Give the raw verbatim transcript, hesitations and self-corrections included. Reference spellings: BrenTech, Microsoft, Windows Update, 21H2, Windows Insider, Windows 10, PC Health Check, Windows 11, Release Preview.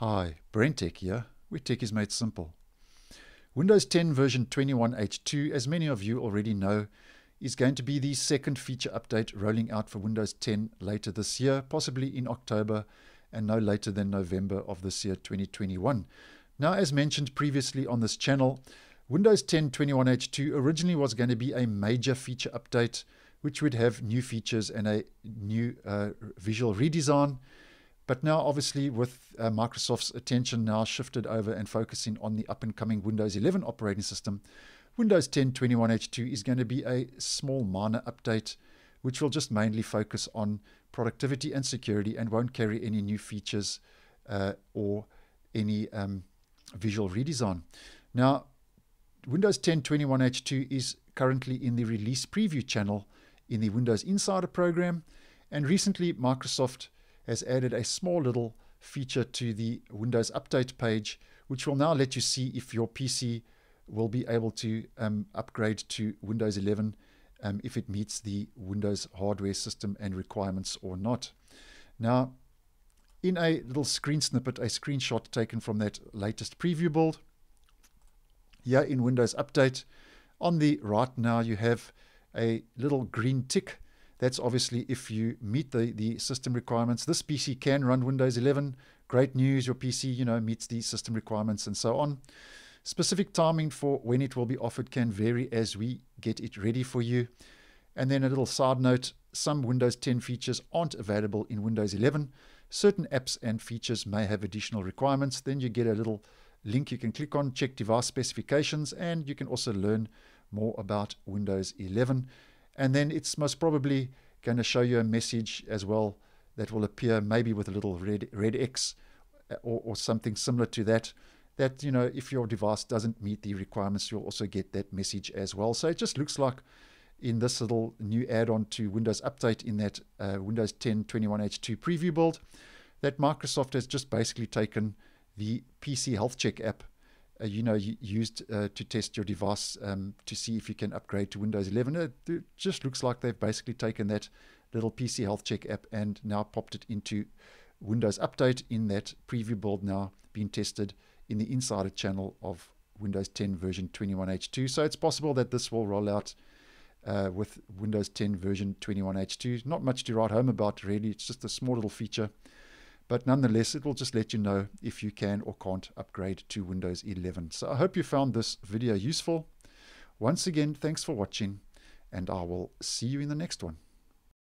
Hi, BrenTech here, where tech is made simple. Windows ten version twenty-one H two, as many of you already know, is going to be the second feature update rolling out for Windows ten later this year, possibly in October and no later than November of this year, twenty twenty-one. Now, as mentioned previously on this channel, Windows ten twenty-one H two originally was going to be a major feature update, which would have new features and a new uh, visual redesign. But now, obviously, with uh, Microsoft's attention now shifted over and focusing on the up-and-coming Windows eleven operating system, Windows ten twenty-one H two is going to be a small minor update, which will just mainly focus on productivity and security and won't carry any new features uh, or any um, visual redesign. Now, Windows ten twenty-one H two is currently in the release preview channel in the Windows Insider program, and recently Microsoft has added a small little feature to the Windows Update page, which will now let you see if your P C will be able to um, upgrade to Windows eleven um, if it meets the Windows hardware system and requirements or not. Now, in a little screen snippet, a screenshot taken from that latest preview build, here in Windows Update, on the right now you have a little green tick. That's obviously if you meet the, the system requirements. This P C can run Windows eleven. Great news, your P C, you know, meets the system requirements and so on. Specific timing for when it will be offered can vary as we get it ready for you. And then a little side note, some Windows ten features aren't available in Windows eleven. Certain apps and features may have additional requirements. Then you get a little link you can click on, check device specifications, and you can also learn more about Windows eleven. And then it's most probably going to show you a message as well that will appear maybe with a little red, red X or, or something similar to that, that, you know, if your device doesn't meet the requirements, you'll also get that message as well. So it just looks like in this little new add-on to Windows Update in that uh, Windows ten twenty-one H two preview build, that Microsoft has just basically taken the P C Health Check app, Uh, you know, used uh, to test your device um, to see if you can upgrade to Windows eleven. It just looks like they've basically taken that little P C Health Check app and now popped it into Windows Update in that preview build now being tested in the Insider channel of Windows ten version twenty-one H two. So it's possible that this will roll out uh, with Windows ten version twenty-one H two. Not much to write home about really, it's just a small little feature. But nonetheless, it will just let you know if you can or can't upgrade to Windows eleven. So I hope you found this video useful. Once again, thanks for watching, and I will see you in the next one.